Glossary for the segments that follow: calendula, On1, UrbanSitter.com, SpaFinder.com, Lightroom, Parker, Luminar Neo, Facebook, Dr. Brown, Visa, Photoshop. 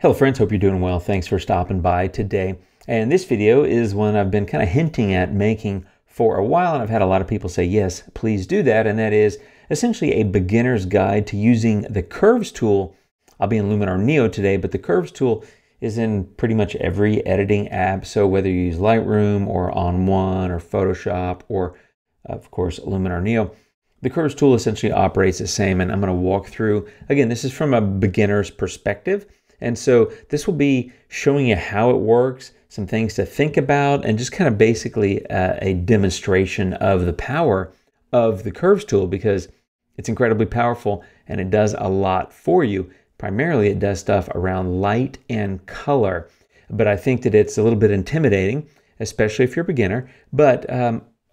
Hello friends, hope you're doing well. Thanks for stopping by today. And this video is one I've been kind of hinting at making for a while, and I've had a lot of people say, yes, please do that. And that is essentially a beginner's guide to using the Curves tool. I'll be in Luminar Neo today, but the Curves tool is in pretty much every editing app. So whether you use Lightroom or On1 or Photoshop or of course Luminar Neo, the Curves tool essentially operates the same. And I'm going to walk through, again, this is from a beginner's perspective. And so this will be showing you how it works, some things to think about, and just kind of basically a demonstration of the power of the Curves tool, because it's incredibly powerful and it does a lot for you. Primarily it does stuff around light and color, but I think that it's a little bit intimidating, especially if you're a beginner. But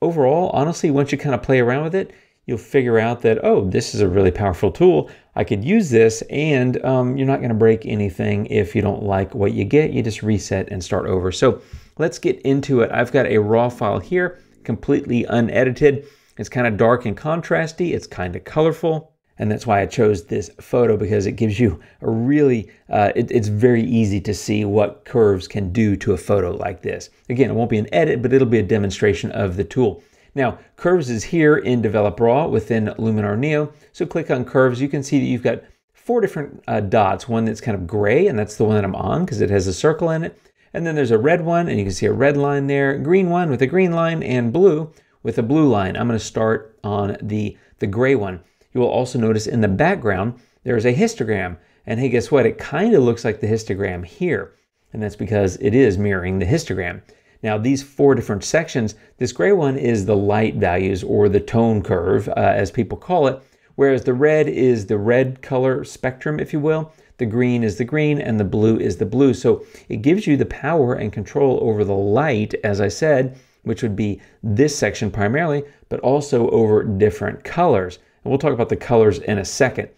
overall, honestly, once you kind of play around with it, you'll figure out that, oh, this is a really powerful tool. I could use this, and you're not going to break anything. If you don't like what you get, you just reset and start over. So let's get into it. I've got a raw file here, completely unedited. It's kind of dark and contrasty. It's kind of colorful. And that's why I chose this photo, because it gives you a really, it's very easy to see what curves can do to a photo like this. Again, it won't be an edit, but it'll be a demonstration of the tool. Now, Curves is here in Develop Raw within Luminar Neo. So click on Curves. You can see that you've got four different dots, one that's kind of gray, and that's the one that I'm on because it has a circle in it. And then there's a red one, and you can see a red line there, green one with a green line, and blue with a blue line. I'm going to start on the gray one. You will also notice in the background, there's a histogram. And hey, guess what? It kind of looks like the histogram here. And that's because it is mirroring the histogram. Now, these four different sections, this gray one is the light values, or the tone curve, as people call it, whereas the red is the red color spectrum, if you will. The green is the green, and the blue is the blue. So it gives you the power and control over the light, as I said, which would be this section primarily, but also over different colors. And we'll talk about the colors in a second.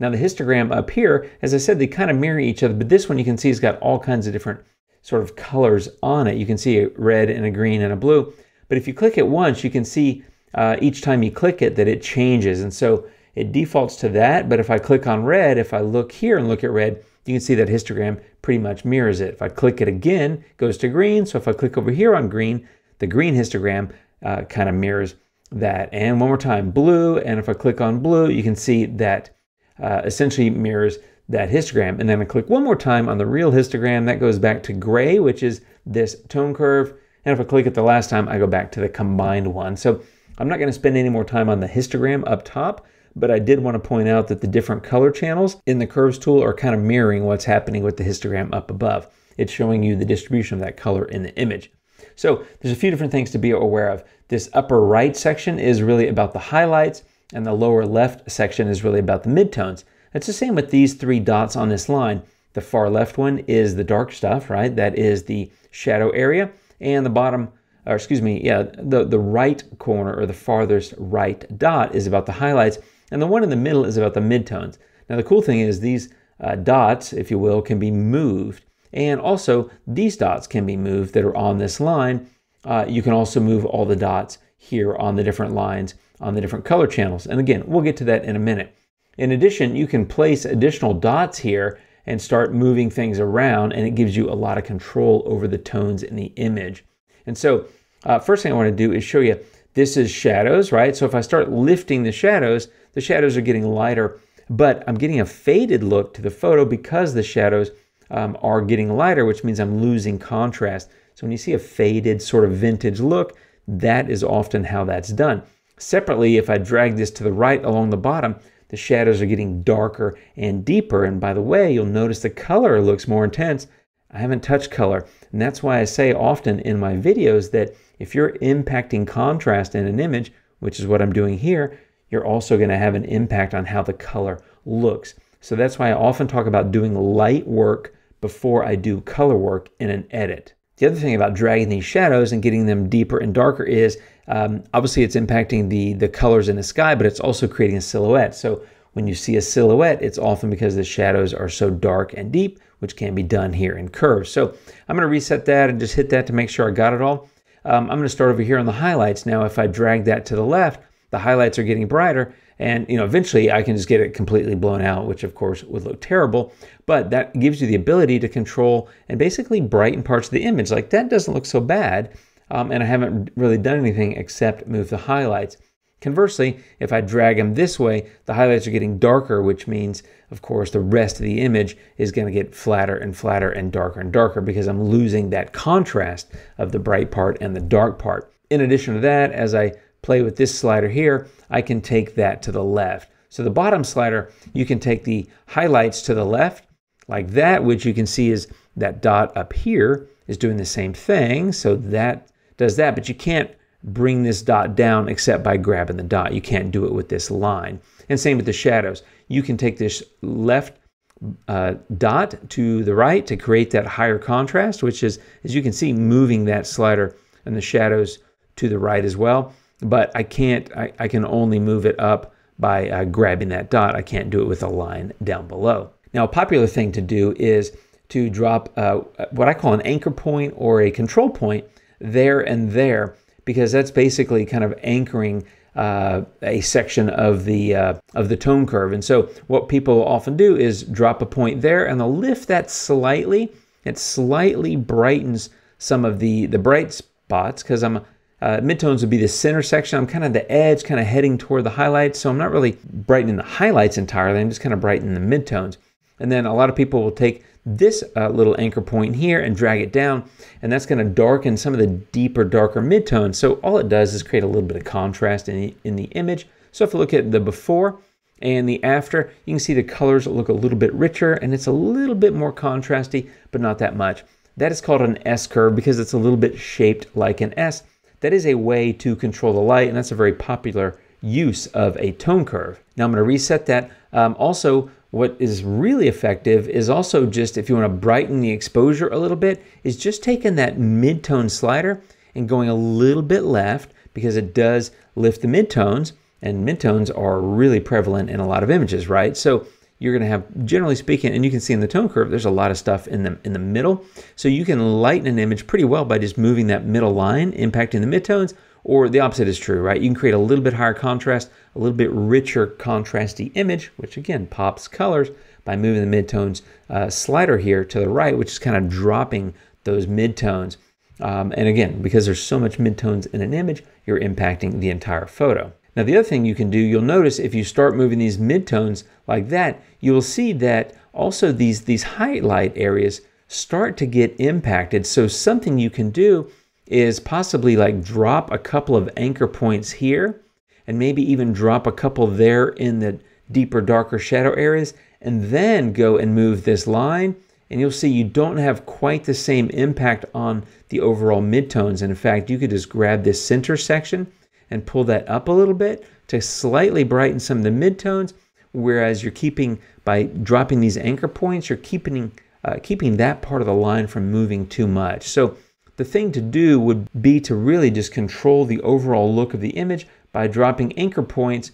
Now, the histogram up here, as I said, they kind of mirror each other, but this one you can see has got all kinds of different sort of colors on it. You can see a red and a green and a blue, but if you click it once, you can see each time you click it that it changes, and so it defaults to that. But if I click on red, if I look here and look at red, you can see that histogram pretty much mirrors it. If I click it again, it goes to green. So if I click over here on green, the green histogram kind of mirrors that. And one more time, blue, and if I click on blue, you can see that essentially mirrors that histogram. And then I click one more time on the real histogram, that goes back to gray, which is this tone curve. And if I click it the last time, I go back to the combined one. So I'm not going to spend any more time on the histogram up top, but I did want to point out that the different color channels in the Curves tool are kind of mirroring what's happening with the histogram up above. It's showing you the distribution of that color in the image. So there's a few different things to be aware of. This upper right section is really about the highlights, and the lower left section is really about the midtones. It's the same with these three dots on this line. The far left one is the dark stuff, right? That is the shadow area. And the bottom, or excuse me, yeah, the right corner, or the farthest right dot, is about the highlights. And the one in the middle is about the midtones. Now, the cool thing is these dots, if you will, can be moved. And also these dots can be moved that are on this line. You can also move all the dots here on the different lines, on the different color channels. And again, we'll get to that in a minute. In addition, you can place additional dots here and start moving things around, and it gives you a lot of control over the tones in the image. And so first thing I want to do is show you, this is shadows, right? So if I start lifting the shadows are getting lighter, but I'm getting a faded look to the photo because the shadows are getting lighter, which means I'm losing contrast. So when you see a faded sort of vintage look, that is often how that's done. Separately, if I drag this to the right along the bottom, the shadows are getting darker and deeper. And by the way, you'll notice the color looks more intense. I haven't touched color. And that's why I say often in my videos that if you're impacting contrast in an image, which is what I'm doing here, you're also going to have an impact on how the color looks. So that's why I often talk about doing light work before I do color work in an edit. The other thing about dragging these shadows and getting them deeper and darker is obviously it's impacting the colors in the sky, but it's also creating a silhouette. So when you see a silhouette, it's often because the shadows are so dark and deep, which can be done here in Curves. So I'm going to reset that and just hit that to make sure I got it all. I'm going to start over here on the highlights. Now, if I drag that to the left, the highlights are getting brighter. And eventually I can just get it completely blown out, which of course would look terrible, but that gives you the ability to control and basically brighten parts of the image. Like that doesn't look so bad. And I haven't really done anything except move the highlights. Conversely, if I drag them this way, the highlights are getting darker, which means, of course, the rest of the image is going to get flatter and flatter and darker because I'm losing that contrast of the bright part and the dark part. In addition to that, as I play with this slider here, I can take that to the left. So the bottom slider, you can take the highlights to the left like that, which you can see is that dot up here is doing the same thing. So that does that, but you can't bring this dot down except by grabbing the dot. You can't do it with this line. And same with the shadows. You can take this left dot to the right to create that higher contrast, which is, as you can see, moving that slider and the shadows to the right as well. But I can't, I can only move it up by grabbing that dot. I can't do it with a line down below. Now, a popular thing to do is to drop what I call an anchor point or a control point there and there, because that's basically kind of anchoring a section of the tone curve. And so what people often do is drop a point there and they'll lift that slightly. It slightly brightens some of the bright spots because I'm midtones would be the center section. I'm kind of the edge, kind of heading toward the highlights. So I'm not really brightening the highlights entirely. I'm just kind of brightening the midtones. And then a lot of people will take this little anchor point here and drag it down, and that's going to darken some of the deeper, darker midtones. So all it does is create a little bit of contrast in the image. So if you look at the before and the after, you can see the colors look a little bit richer and it's a little bit more contrasty, but not that much. That is called an S curve because it's a little bit shaped like an S. That is a way to control the light, and that's a very popular use of a tone curve. Now I'm going to reset that. Also, what is really effective is also just, if you want to brighten the exposure a little bit, is just taking that midtone slider and going a little bit left, because it does lift the midtones, and midtones are really prevalent in a lot of images, right? So you're going to have, generally speaking, and you can see in the tone curve, there's a lot of stuff in the middle. So you can lighten an image pretty well by just moving that middle line, impacting the midtones, or the opposite is true, right? You can create a little bit higher contrast, a little bit richer contrasty image, which again pops colors by moving the midtones slider here to the right, which is kind of dropping those midtones. And again, because there's so much midtones in an image, you're impacting the entire photo. Now the other thing you can do, you'll notice if you start moving these midtones like that, you will see that also these highlight areas start to get impacted. So something you can do is possibly like drop a couple of anchor points here and maybe even drop a couple there in the deeper, darker shadow areas, and then go and move this line, and you'll see you don't have quite the same impact on the overall midtones. And in fact, you could just grab this center section and pull that up a little bit to slightly brighten some of the midtones, whereas you're keeping, by dropping these anchor points, you're keeping that part of the line from moving too much. So the thing to do would be to really just control the overall look of the image by dropping anchor points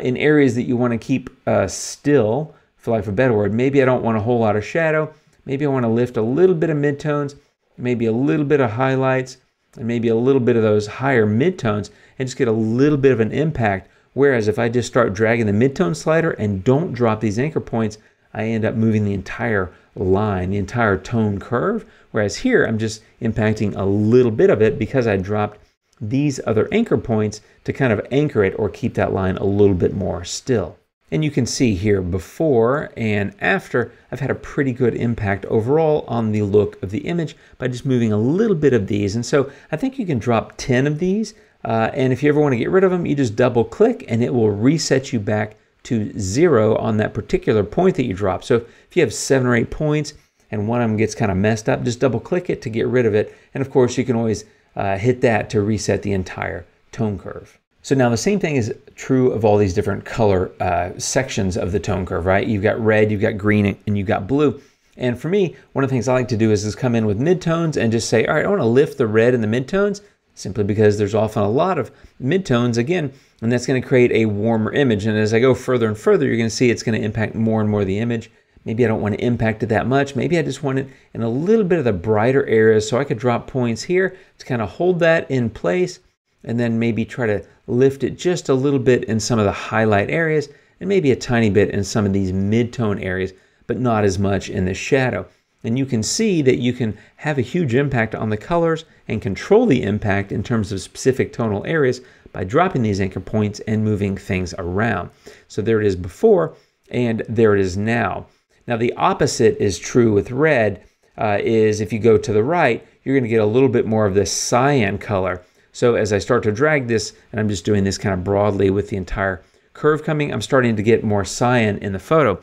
in areas that you want to keep still, for lack of a better word. Maybe I don't want a whole lot of shadow. Maybe I want to lift a little bit of midtones, maybe a little bit of highlights, and maybe a little bit of those higher midtones, and just get a little bit of an impact. Whereas if I just start dragging the midtone slider and don't drop these anchor points, I end up moving the entire line, the entire tone curve, whereas here I'm just impacting a little bit of it because I dropped these other anchor points to kind of anchor it or keep that line a little bit more still. And you can see here before and after, I've had a pretty good impact overall on the look of the image by just moving a little bit of these. And so I think you can drop 10 of these, and if you ever want to get rid of them, you just double click and it will reset you back to 0 on that particular point that you drop. So if you have 7 or 8 points and one of them gets kind of messed up, just double click it to get rid of it. And of course you can always hit that to reset the entire tone curve. So now the same thing is true of all these different color sections of the tone curve, right? You've got red, you've got green, and you've got blue. And for me, one of the things I like to do is just come in with midtones and just say, all right, I want to lift the red and the midtones, simply because there's often a lot of midtones again, and that's going to create a warmer image. And as I go further and further, you're going to see it's going to impact more and more of the image. Maybe I don't want to impact it that much. Maybe I just want it in a little bit of the brighter areas, so I could drop points here to kind of hold that in place and then maybe try to lift it just a little bit in some of the highlight areas and maybe a tiny bit in some of these mid-tone areas, but not as much in the shadow. And you can see that you can have a huge impact on the colors and control the impact in terms of specific tonal areas by dropping these anchor points and moving things around. So there it is before and there it is now. Now the opposite is true with red, is if you go to the right, you're going to get a little bit more of this cyan color. So as I start to drag this, and I'm just doing this kind of broadly with the entire curve coming, I'm starting to get more cyan in the photo.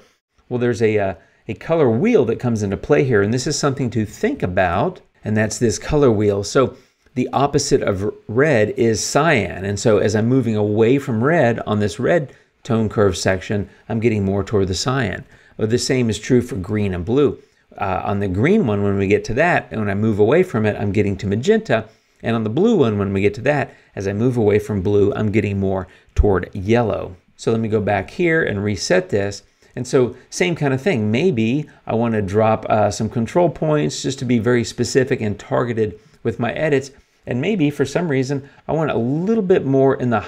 Well, there's a color wheel that comes into play here, and this is something to think about, and that's this color wheel. So the opposite of red is cyan, and so as I'm moving away from red on this red tone curve section, I'm getting more toward the cyan. Well, the same is true for green and blue. On the green one, when we get to that, and when I move away from it, I'm getting to magenta, and on the blue one, when we get to that, as I move away from blue, I'm getting more toward yellow. So let me go back here and reset this. And so same kind of thing. Maybe I want to drop some control points just to be very specific and targeted with my edits. And maybe for some reason I want a little bit more in the,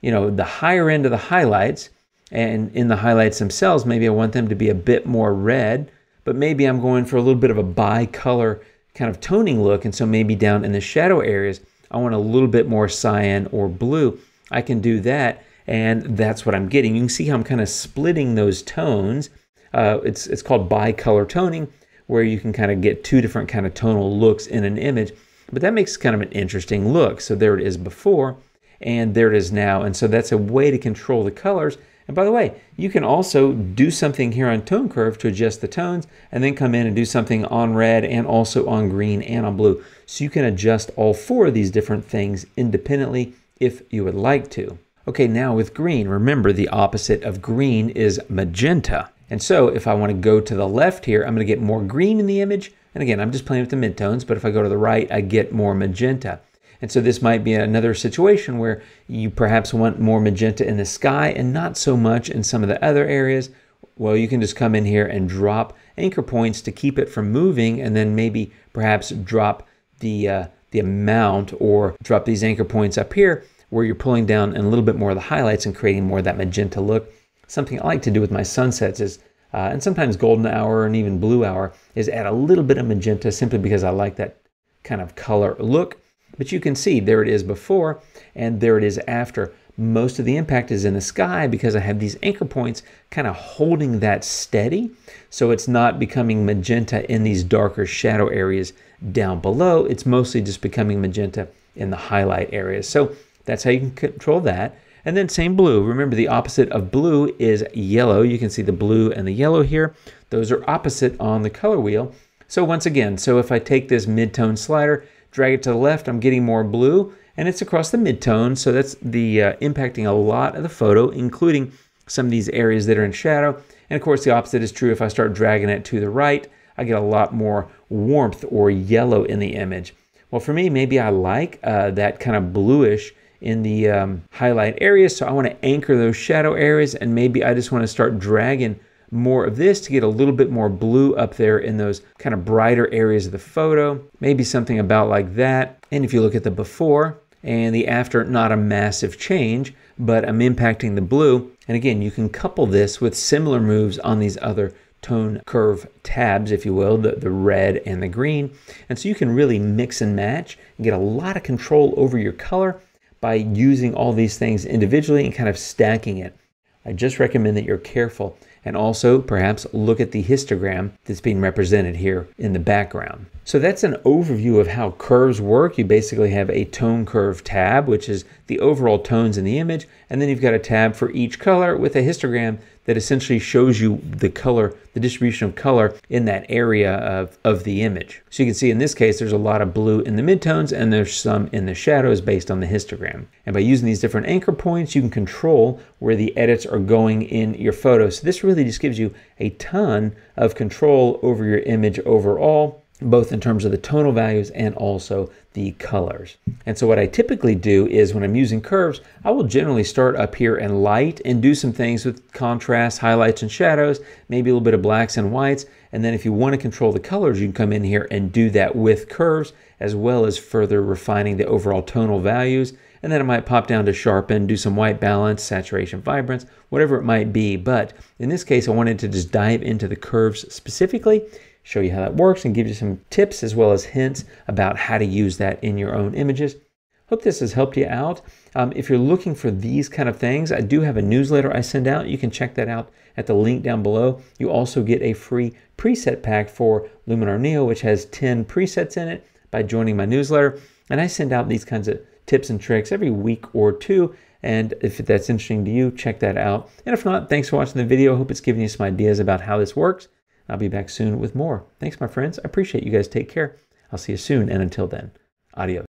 you know, the higher end of the highlights, and in the highlights themselves, maybe I want them to be a bit more red, but maybe I'm going for a little bit of a bi-color kind of toning look. And so maybe down in the shadow areas, I want a little bit more cyan or blue. I can do that. And that's what I'm getting. You can see how I'm kind of splitting those tones. It's called bi-color toning, where you can kind of get two different kind of tonal looks in an image, but that makes kind of an interesting look. So there it is before, and there it is now. And so that's a way to control the colors. And by the way, you can also do something here on tone curve to adjust the tones, and then come in and do something on red and also on green and on blue. So you can adjust all four of these different things independently if you would like to. Okay, now with green, remember the opposite of green is magenta. And so if I want to go to the left here, I'm going to get more green in the image. And again, I'm just playing with the midtones, but if I go to the right, I get more magenta. And so this might be another situation where you perhaps want more magenta in the sky and not so much in some of the other areas. Well, you can just come in here and drop anchor points to keep it from moving, and then maybe perhaps drop the amount, or drop these anchor points up here, where you're pulling down a little bit more of the highlights and creating more of that magenta look. Something I like to do with my sunsets is, and sometimes golden hour and even blue hour, is add a little bit of magenta simply because I like that kind of color look. But you can see there it is before and there it is after. Most of the impact is in the sky because I have these anchor points kind of holding that steady. So it's not becoming magenta in these darker shadow areas down below. It's mostly just becoming magenta in the highlight areas. So that's how you can control that. And then same blue. Remember, the opposite of blue is yellow. You can see the blue and the yellow here. Those are opposite on the color wheel. So once again, so if I take this mid-tone slider, drag it to the left, I'm getting more blue, and it's across the mid-tone. So that's the impacting a lot of the photo, including some of these areas that are in shadow. And of course, the opposite is true. If I start dragging it to the right, I get a lot more warmth or yellow in the image. Well, for me, maybe I like that kind of bluish in the highlight areas. So I want to anchor those shadow areas, and maybe I just want to start dragging more of this to get a little bit more blue up there in those kind of brighter areas of the photo. Maybe something about like that. And if you look at the before and the after, not a massive change, but I'm impacting the blue. And again, you can couple this with similar moves on these other tone curve tabs, if you will, the red and the green. And so you can really mix and match and get a lot of control over your color by using all these things individually and kind of stacking it. I just recommend that you're careful, and also perhaps look at the histogram that's being represented here in the background. So that's an overview of how curves work. You basically have a tone curve tab, which is the overall tones in the image, and then you've got a tab for each color with a histogram that essentially shows you the color, the distribution of color in that area of the image. So you can see in this case, there's a lot of blue in the midtones and there's some in the shadows based on the histogram. And by using these different anchor points, you can control where the edits are going in your photo. So this really just gives you a ton of control over your image overall, both in terms of the tonal values and also the colors. And so what I typically do is when I'm using curves, I will generally start up here in light and do some things with contrast, highlights and shadows, maybe a little bit of blacks and whites. And then if you want to control the colors, you can come in here and do that with curves, as well as further refining the overall tonal values. and then it might pop down to sharpen, do some white balance, saturation, vibrance, whatever it might be. But in this case, I wanted to just dive into the curves specifically, show you how that works, and give you some tips as well as hints about how to use that in your own images. Hope this has helped you out. If you're looking for these kind of things, I do have a newsletter I send out. You can check that out at the link down below. You also get a free preset pack for Luminar Neo, which has 10 presets in it, by joining my newsletter. And I send out these kinds of tips and tricks every week or two. And if that's interesting to you, check that out. And if not, thanks for watching the video. I hope it's given you some ideas about how this works. I'll be back soon with more. Thanks, my friends. I appreciate you guys. Take care. I'll see you soon. And until then, adios.